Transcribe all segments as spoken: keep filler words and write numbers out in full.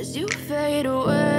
as you fade away.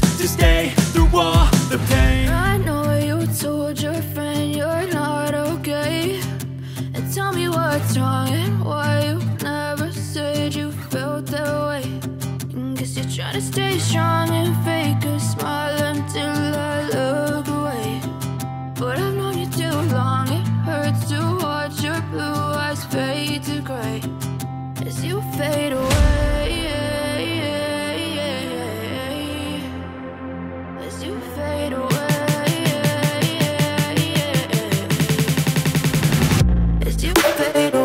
to stay through all the pain. I know you told your friend you're not okay, and tell me what's wrong and why you never said you felt that way. You're trying to stay strong and fake a smile until I look away. But I've known you too long, it hurts to watch your blue eyes fade to gray as you fade away, as you fade away, as you fade away.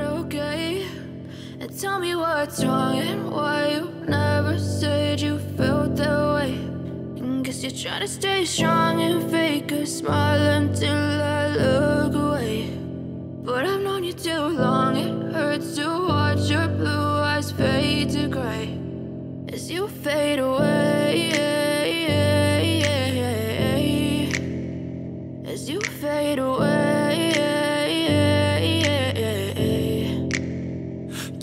okay, and tell me what's wrong and why you never said you felt that way. And guess you're trying to stay strong and fake a smile until I look away. But I've known you too long, it hurts to watch your blue eyes fade to gray as you fade away, as you fade away.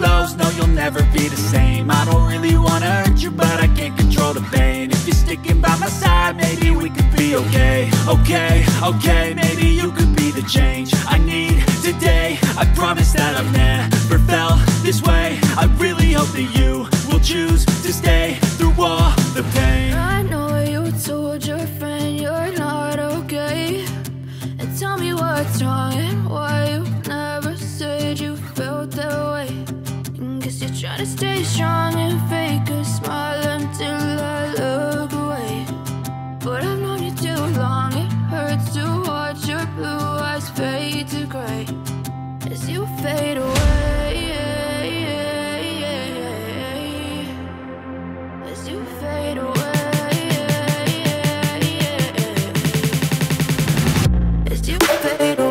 lows, no, you'll never be the same. I don't really wanna hurt you, but I can't control the pain. If you're sticking by my side, maybe we could be okay. Okay, okay, maybe you could be the change I need today. I promise that I've never felt this way. I really hope that you will choose to stay through all the pain. I know you told your friend you're not okay, and tell me what's wrong and why you never said you felt that way. You're trying to stay strong and fake a smile until I look away. But I've known you too long, it hurts to watch your blue eyes fade to gray as you fade away, as you fade away, as you fade away.